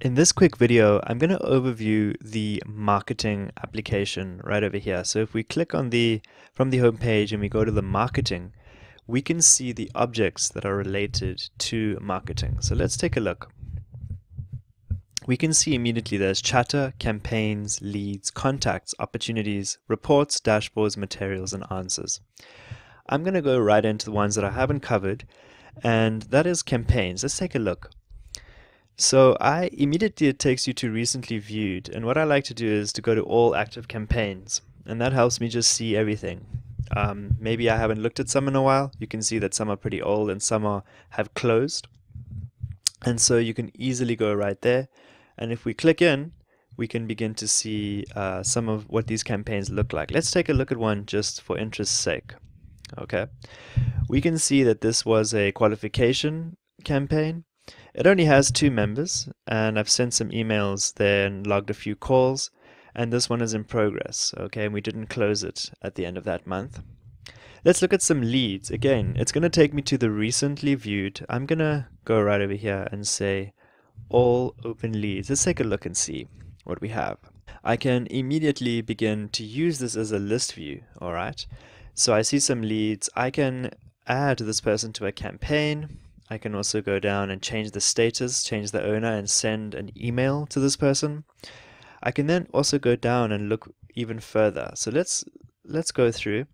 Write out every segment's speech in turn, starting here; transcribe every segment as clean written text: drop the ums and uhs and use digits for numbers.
In this quick video, I'm going to overview the marketing application right over here. So if we click on from the home page and we go to the marketing, we can see the objects that are related to marketing. So let's take a look. We can see immediately there's chatter, campaigns, leads, contacts, opportunities, reports, dashboards, materials, and answers. I'm going to go right into the ones that I haven't covered, and that is campaigns. Let's take a look. So it takes you to recently viewed, and what I like to do is to go to all active campaigns, and that helps me just see everything. Maybe I haven't looked at some in a while. You can see that some are pretty old and some have closed, and so you can easily go right there, and if we click in, we can begin to see some of what these campaigns look like. Let's take a look at one just for interest's sake. Okay, we can see that this was a qualification campaign. It only has 2 members, and I've sent some emails there and logged a few calls, and this one is in progress, okay, and we didn't close it at the end of that month. Let's look at some leads. Again, it's going to take me to the recently viewed. I'm going to go right over here and say all open leads. Let's take a look and see what we have. I can immediately begin to use this as a list view, all right? So I see some leads. I can add this person to a campaign. I can also go down and change the status, change the owner, and send an email to this person. I can then also go down and look even further. So let's go through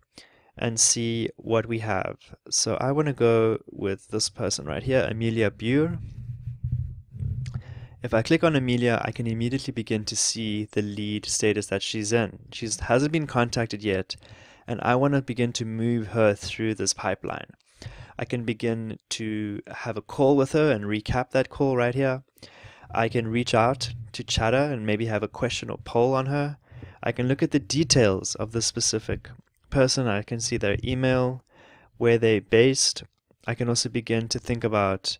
and see what we have. So I want to go with this person right here, Amelia Buer. If I click on Amelia, I can immediately begin to see the lead status that she's in. She hasn't been contacted yet, and I want to begin to move her through this pipeline. I can begin to have a call with her and recap that call right here. I can reach out to chatter and maybe have a question or poll on her. I can look at the details of the specific person. I can see their email, where they're based. I can also begin to think about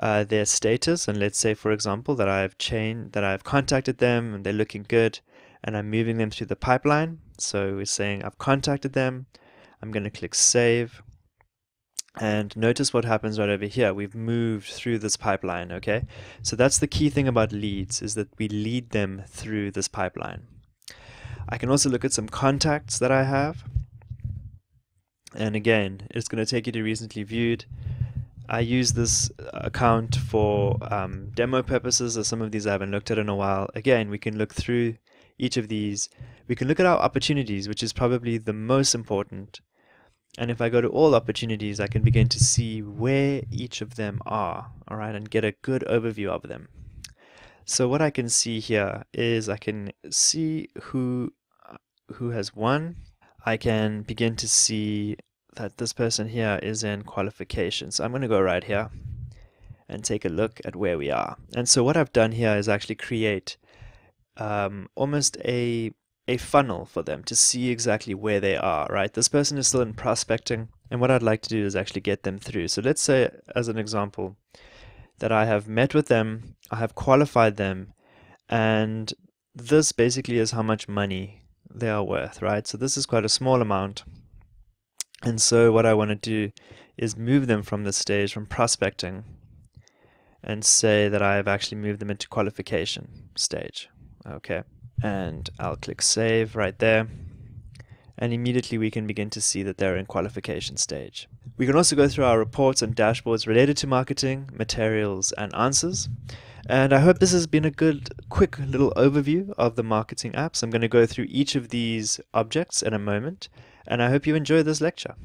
their status, and let's say, for example, that I've contacted them and they're looking good, and I'm moving them through the pipeline. So we're saying I've contacted them. I'm going to click save. And notice what happens right over here. We've moved through this pipeline, okay? So that's the key thing about leads, is that we lead them through this pipeline. I can also look at some contacts that I have. And again, it's going to take you to recently viewed. I use this account for demo purposes, as some of these I haven't looked at in a while. Again, we can look through each of these. We can look at our opportunities, which is probably the most important. And if I go to all opportunities, I can begin to see where each of them are, all right, and get a good overview of them. So what I can see here is I can see who has won. I can begin to see that this person here is in qualification. So I'm going to go right here and take a look at where we are. And so what I've done here is actually create almost a funnel for them to see exactly where they are, right? This person is still in prospecting, and what I'd like to do is actually get them through. So let's say, as an example, that I have met with them, I have qualified them, and this basically is how much money they are worth, right? So this is quite a small amount, and so what I want to do is move them from this stage, from prospecting, and say that I have actually moved them into qualification stage, okay? And I'll click save right there, and immediately we can begin to see that they're in qualification stage. We can also go through our reports and dashboards related to marketing, materials, and answers. And I hope this has been a good quick little overview of the marketing apps. I'm going to go through each of these objects in a moment, and I hope you enjoy this lecture.